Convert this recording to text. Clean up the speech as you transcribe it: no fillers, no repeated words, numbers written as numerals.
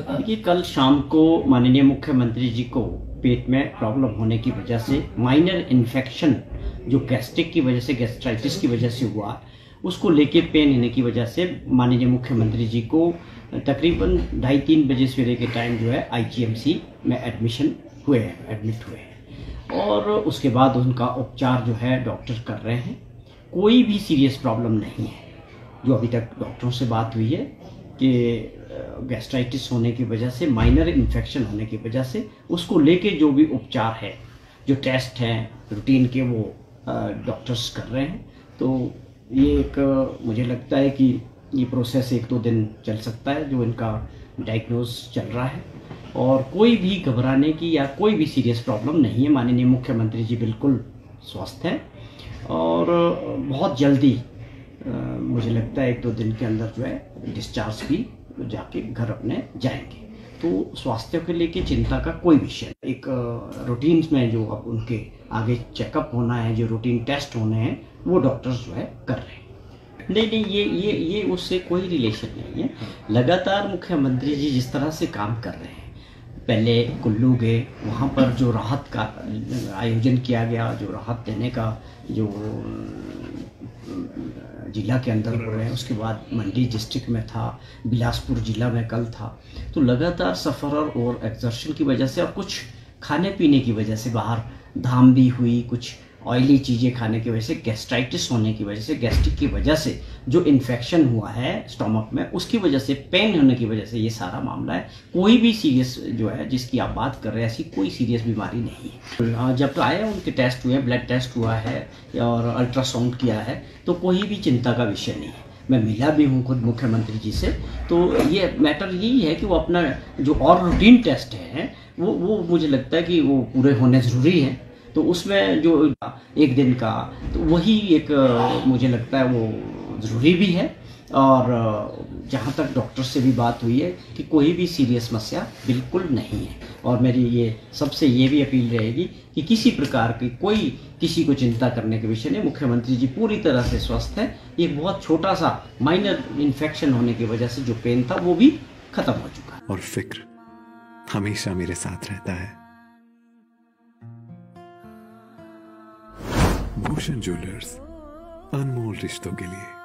कि कल शाम को माननीय मुख्यमंत्री जी को पेट में प्रॉब्लम होने की वजह से माइनर इन्फेक्शन जो गैस्ट्रिक की वजह से गैस्ट्राइटिस की वजह से हुआ, उसको लेके पेन होने की वजह से माननीय मुख्यमंत्री जी को तकरीबन 2:30-3 बजे सवेरे के टाइम जो है आईजीएमसी में एडमिट हुए हैं और उसके बाद उनका उपचार जो है डॉक्टर कर रहे हैं। कोई भी सीरियस प्रॉब्लम नहीं है। जो अभी तक डॉक्टरों से बात हुई है कि गैस्ट्राइटिस होने की वजह से, माइनर इन्फेक्शन होने की वजह से, उसको लेके जो भी उपचार है, जो टेस्ट हैं रूटीन के, वो डॉक्टर्स कर रहे हैं। तो ये एक मुझे लगता है कि ये प्रोसेस 1-2 दिन चल सकता है जो इनका डायग्नोज चल रहा है, और कोई भी घबराने की या कोई भी सीरियस प्रॉब्लम नहीं है। माननीय मुख्यमंत्री जी बिल्कुल स्वस्थ हैं और बहुत जल्दी मुझे लगता है 1-2 दिन के अंदर जो है डिस्चार्ज भी जाके घर अपने जाएंगे। तो स्वास्थ्य के लेके चिंता का कोई विषय, एक रूटीन में जो अब उनके आगे चेकअप होना है, जो रूटीन टेस्ट होने हैं, वो डॉक्टर्स जो है कर रहे हैं। नहीं, ये उससे कोई रिलेशन नहीं है। लगातार मुख्यमंत्री जी जिस तरह से काम कर रहे हैं, पहले कुल्लू गए, वहाँ पर जो राहत का आयोजन किया गया, जो राहत देने का जो जिला के अंदर हो रहे हैं, उसके बाद मंडी डिस्ट्रिक्ट में था, बिलासपुर जिला में कल था। तो लगातार सफ़र और एक्सर्शन की वजह से और कुछ खाने पीने की वजह से बाहर धाम भी हुई, कुछ ऑयली चीज़ें खाने की वजह से, गैस्ट्राइटिस होने की वजह से, गैस्ट्रिक की वजह से जो इन्फेक्शन हुआ है स्टमक में, उसकी वजह से, पेन होने की वजह से ये सारा मामला है। कोई भी सीरियस जो है जिसकी आप बात कर रहे हैं, ऐसी कोई सीरियस बीमारी नहीं है। जब आए उनके टेस्ट हुए, ब्लड टेस्ट हुआ है और अल्ट्रासाउंड किया है, तो कोई भी चिंता का विषय नहीं है। मैं मिला भी हूँ खुद मुख्यमंत्री जी से। तो ये मैटर यही है कि वो अपना जो और रूटीन टेस्ट है वो मुझे लगता है कि वो पूरे होने ज़रूरी हैं। तो उसमें जो 1 दिन का, तो वही एक मुझे लगता है वो ज़रूरी भी है। और जहाँ तक डॉक्टर से भी बात हुई है कि कोई भी सीरियस समस्या बिल्कुल नहीं है। और मेरी ये सबसे ये भी अपील रहेगी कि किसी प्रकार की कोई किसी को चिंता करने के विषय नहीं। मुख्यमंत्री जी पूरी तरह से स्वस्थ हैं। एक बहुत छोटा सा माइनर इन्फेक्शन होने की वजह से जो पेन था वो भी खत्म हो चुका। और फिक्र हमेशा मेरे साथ रहता है। कुशन ज्वेलर्स, अनमोल रिश्तों के लिए।